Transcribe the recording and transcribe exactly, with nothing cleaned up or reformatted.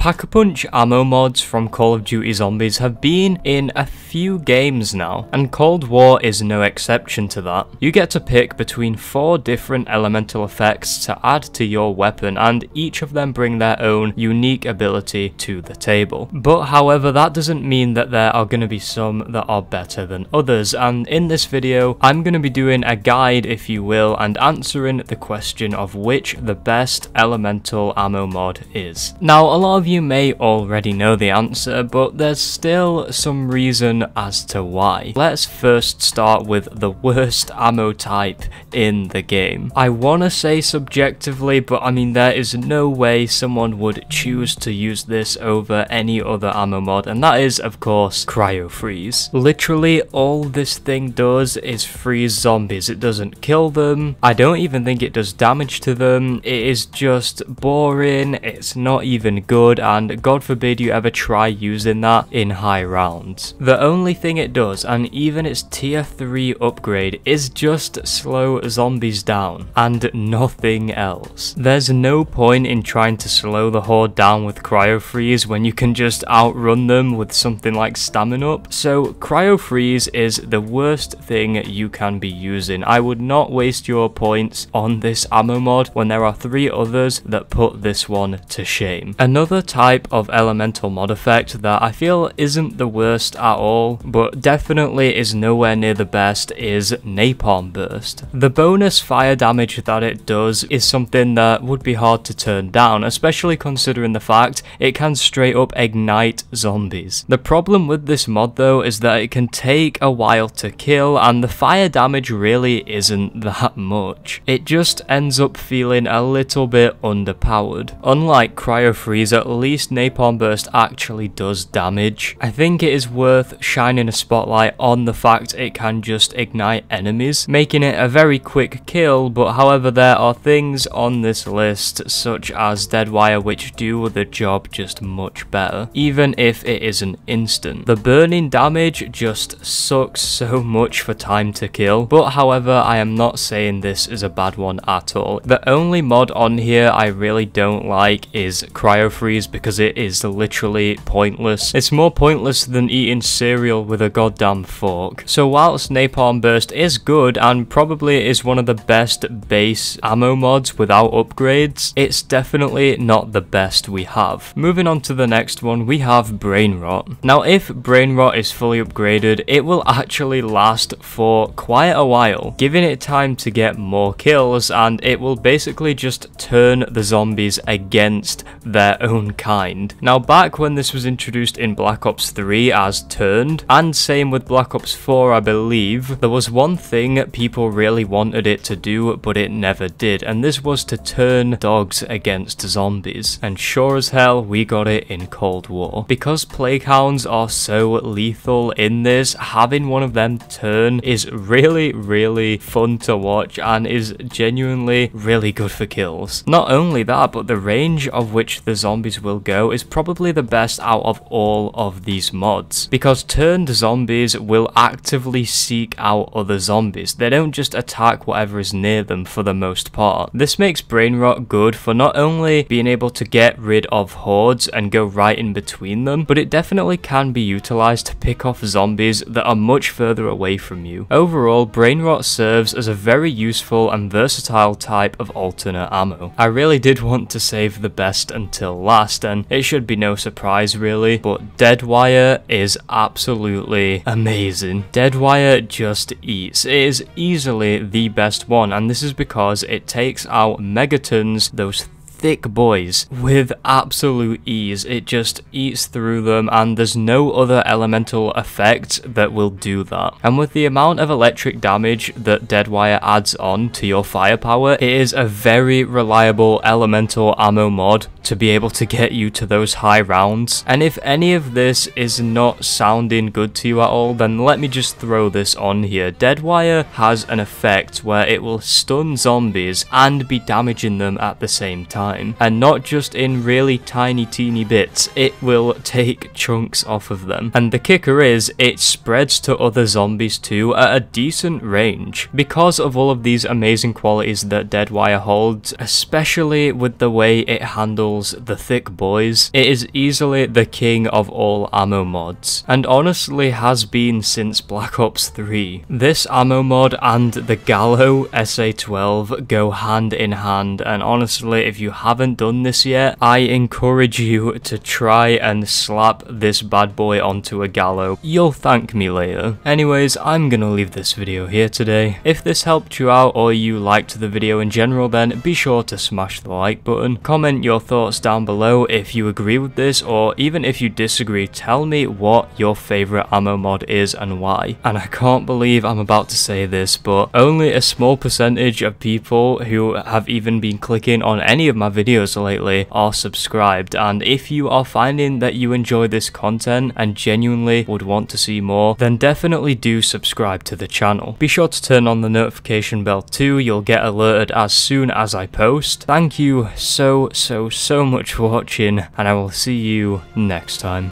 Pack-a-punch ammo mods from Call of Duty Zombies have been in a few games now, and Cold War is no exception to that. You get to pick between four different elemental effects to add to your weapon, and each of them bring their own unique ability to the table. But however, that doesn't mean that there are going to be some that are better than others, and in this video I'm going to be doing a guide, if you will, and answering the question of which the best elemental ammo mod is. Now, a lot of you may already know the answer, but there's still some reason as to why. Let's first start with the worst ammo type in the game. I want to say subjectively, but I mean there is no way someone would choose to use this over any other ammo mod, and that is of course Cryo Freeze. Literally all this thing does is freeze zombies. It doesn't kill them. I don't even think it does damage to them. It is just boring. It's not even good, and God forbid you ever try using that in high rounds. The only thing it does, and even its tier three upgrade, is just slow zombies down, and nothing else. There's no point in trying to slow the horde down with Cryo Freeze when you can just outrun them with something like stamina up. So Cryo Freeze is the worst thing you can be using. I would not waste your points on this ammo mod when there are three others that put this one to shame. Another type of elemental mod effect that I feel isn't the worst at all, but definitely is nowhere near the best, is Napalm Burst. The bonus fire damage that it does is something that would be hard to turn down, especially considering the fact it can straight up ignite zombies. The problem with this mod though is that it can take a while to kill, and the fire damage really isn't that much. It just ends up feeling a little bit underpowered. Unlike Cryo Freeze, at least Napalm Burst actually does damage. I think it is worth shining a spotlight on the fact it can just ignite enemies, making it a very quick kill, but however there are things on this list such as Deadwire which do the job just much better, even if it isn't instant. The burning damage just sucks so much for time to kill, but however I am not saying this is a bad one at all. The only mod on here I really don't like is Cryo Freeze, because it is literally pointless. It's more pointless than eating cereal with a goddamn fork. So whilst Napalm Burst is good and probably is one of the best base ammo mods without upgrades, it's definitely not the best we have. Moving on to the next one, we have Brain Rot. Now if Brain Rot is fully upgraded, it will actually last for quite a while, giving it time to get more kills, and it will basically just turn the zombies against their own own kind. Now back when this was introduced in Black Ops three as turned, and same with Black Ops four I believe, there was one thing people really wanted it to do but it never did, and this was to turn dogs against zombies. And sure as hell we got it in Cold War. Because plague hounds are so lethal in this, having one of them turn is really really fun to watch and is genuinely really good for kills. Not only that, but the range of which the zombies Zombies will go is probably the best out of all of these mods, because turned zombies will actively seek out other zombies. They don't just attack whatever is near them for the most part. This makes Brain Rot good for not only being able to get rid of hordes and go right in between them, but it definitely can be utilized to pick off zombies that are much further away from you. Overall, Brain Rot serves as a very useful and versatile type of alternate ammo. I really did want to save the best until last. last and it should be no surprise really, but Deadwire is absolutely amazing. Deadwire just eats. It is easily the best one, and this is because it takes out megatons, those thick boys, with absolute ease. It just eats through them, and there's no other elemental effect that will do that. And with the amount of electric damage that Deadwire adds on to your firepower, it is a very reliable elemental ammo mod to be able to get you to those high rounds. And if any of this is not sounding good to you at all, then let me just throw this on here. Deadwire has an effect where it will stun zombies and be damaging them at the same time. time, and not just in really tiny teeny bits, it will take chunks off of them. And the kicker is, it spreads to other zombies too at a decent range. Because of all of these amazing qualities that Deadwire holds, especially with the way it handles the thick boys, it is easily the king of all ammo mods, and honestly has been since Black Ops three. This ammo mod and the Gallo S A twelve go hand in hand, and honestly, if you haven't done this yet, I encourage you to try and slap this bad boy onto a Gallo. You'll thank me later. Anyways, I'm gonna leave this video here today. If this helped you out or you liked the video in general, then be sure to smash the like button. Comment your thoughts down below if you agree with this, or even if you disagree, tell me what your favorite ammo mod is and why. And I can't believe I'm about to say this, but only a small percentage of people who have even been clicking on any of my videos lately are subscribed, and if you are finding that you enjoy this content and genuinely would want to see more, then definitely do subscribe to the channel. Be sure to turn on the notification bell too, you'll get alerted as soon as I post. Thank you so so so much for watching, and I will see you next time.